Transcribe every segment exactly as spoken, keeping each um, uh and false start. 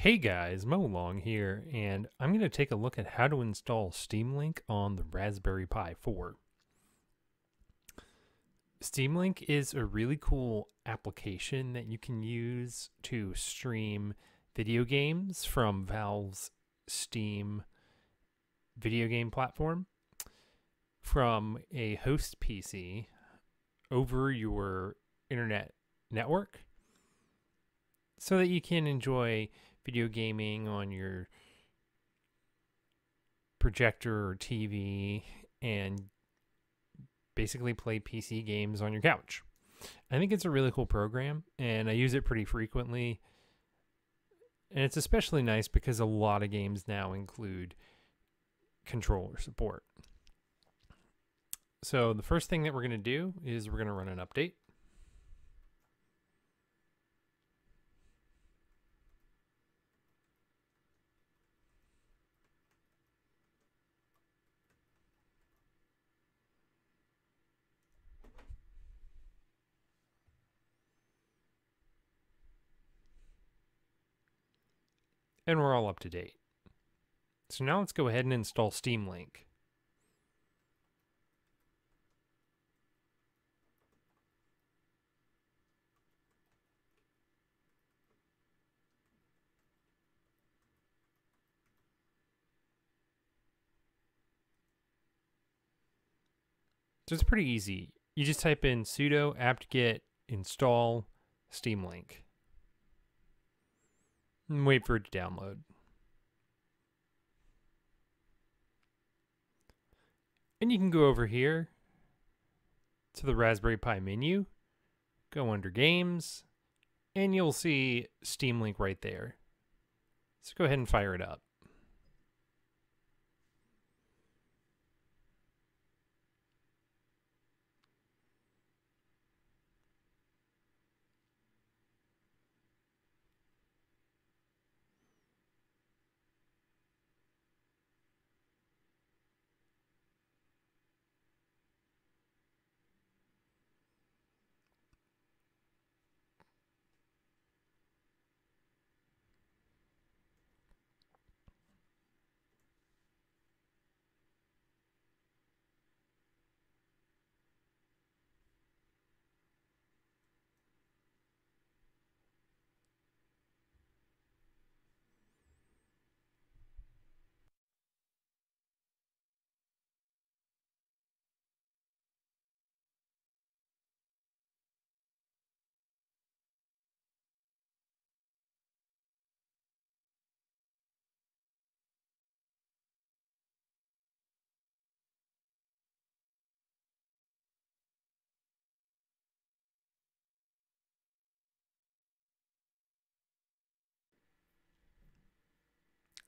Hey guys, Mo Long here, and I'm going to take a look at how to install Steam Link on the Raspberry Pi four. Steam Link is a really cool application that you can use to stream video games from Valve's Steam video game platform from a host P C over your internet network so that you can enjoy video gaming on your projector or T V and basically play P C games on your couch. I think it's a really cool program and I use it pretty frequently. And it's especially nice because a lot of games now include controller support. So the first thing that we're going to do is we're going to run an update. And we're all up to date. So now let's go ahead and install Steam Link. So it's pretty easy. You just type in sudo apt-get install Steam Link. And wait for it to download. And you can go over here to the Raspberry Pi menu, go under games, and you'll see Steam Link right there. So go ahead and fire it up.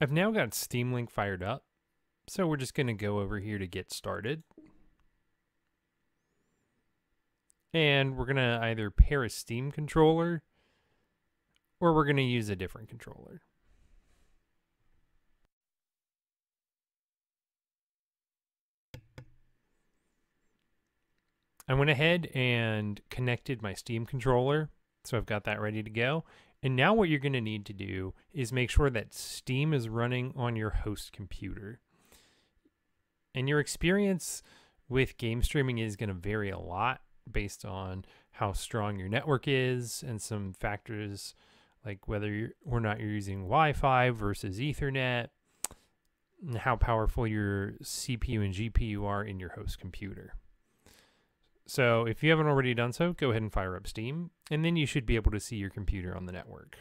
I've now got Steam Link fired up, so we're just going to go over here to get started. And we're going to either pair a Steam controller or we're going to use a different controller. I went ahead and connected my Steam controller, so I've got that ready to go. And now what you're going to need to do is make sure that Steam is running on your host computer. And your experience with game streaming is going to vary a lot based on how strong your network is and some factors like whether you're, or not you're using Wi-Fi versus Ethernet, and how powerful your C P U and G P U are in your host computer. So if you haven't already done so, go ahead and fire up Steam, and then you should be able to see your computer on the network.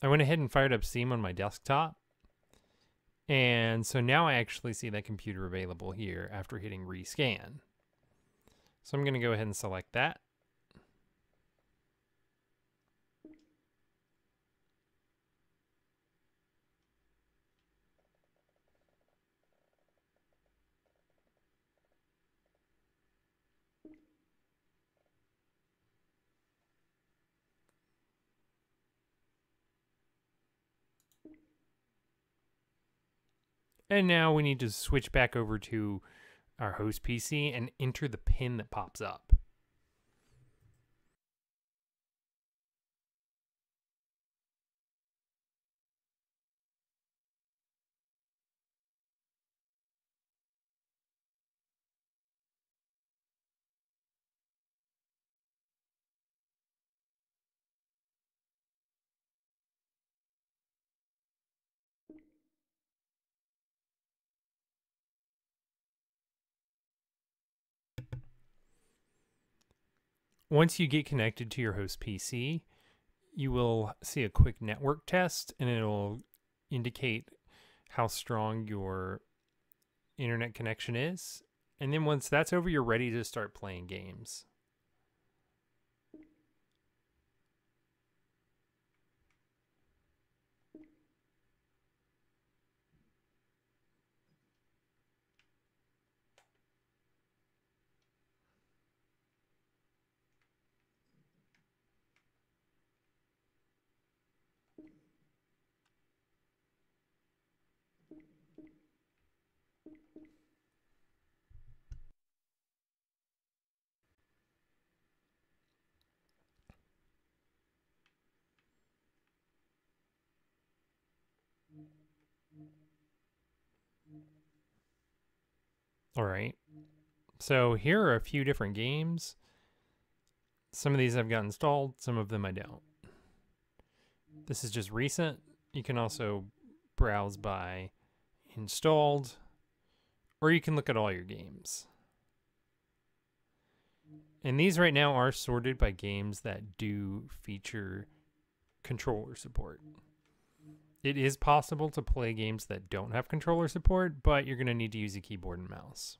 I went ahead and fired up Steam on my desktop. And so now I actually see that computer available here after hitting rescan. So I'm going to go ahead and select that. And now we need to switch back over to our host P C and enter the pin that pops up. Once you get connected to your host P C, you will see a quick network test, and it'll indicate how strong your internet connection is. And then once that's over, you're ready to start playing games. All right, so here are a few different games. Some of these I've got installed, some of them I don't. This is just recent. You can also browse by installed, or you can look at all your games. And these right now are sorted by games that do feature controller support. It is possible to play games that don't have controller support, but you're going to need to use a keyboard and mouse.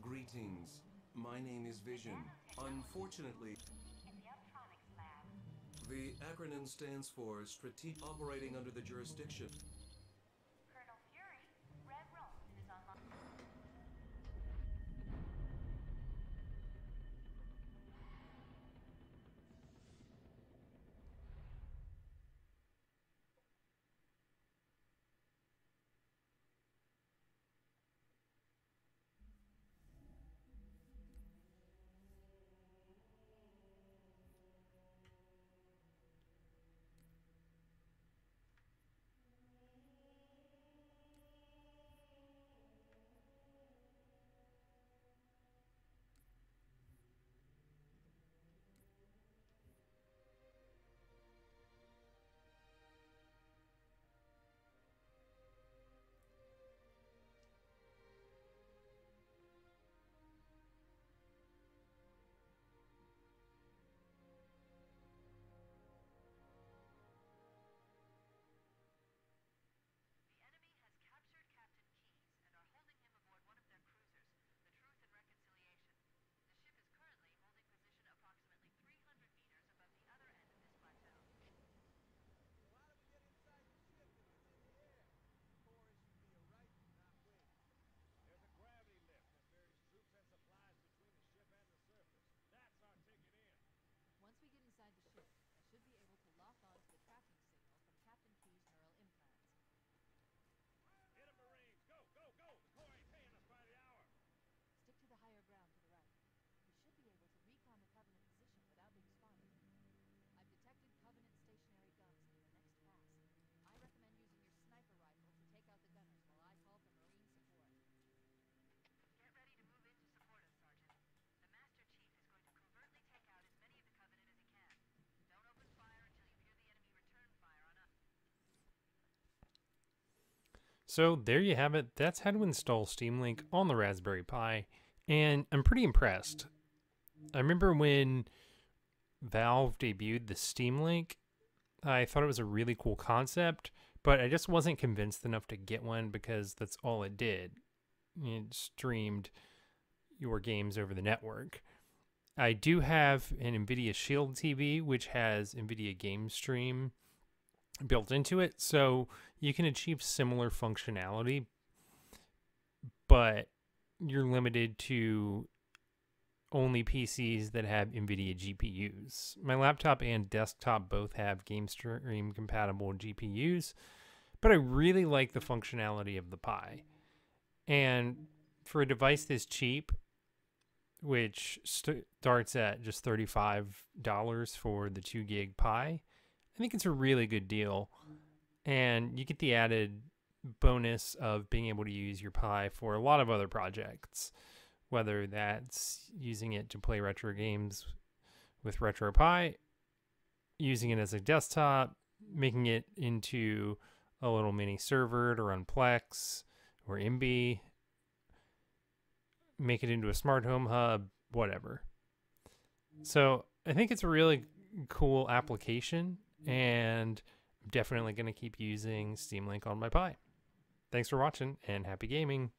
Greetings. My name is Vision. Unfortunately, the acronym stands for Strategic Operating under the Jurisdiction. So there you have it. That's how to install Steam Link on the Raspberry Pi, and I'm pretty impressed. I remember when Valve debuted the Steam Link, I thought it was a really cool concept, but I just wasn't convinced enough to get one because that's all it did. It streamed your games over the network. I do have an Nvidia Shield T V, which has Nvidia GameStream built into it, so you can achieve similar functionality, but you're limited to only P Cs that have Nvidia G P Us. My laptop and desktop both have GameStream compatible G P Us, but I really like the functionality of the Pi. And for a device this cheap, which st starts at just thirty-five dollars for the two gig Pi, I think it's a really good deal. And you get the added bonus of being able to use your Pi for a lot of other projects, whether that's using it to play retro games with RetroPie, using it as a desktop, making it into a little mini server to run Plex or Emby, make it into a smart home hub, whatever. So I think it's a really cool application, and I'm definitely going to keep using Steam Link on my Pi. Thanks for watching, and happy gaming!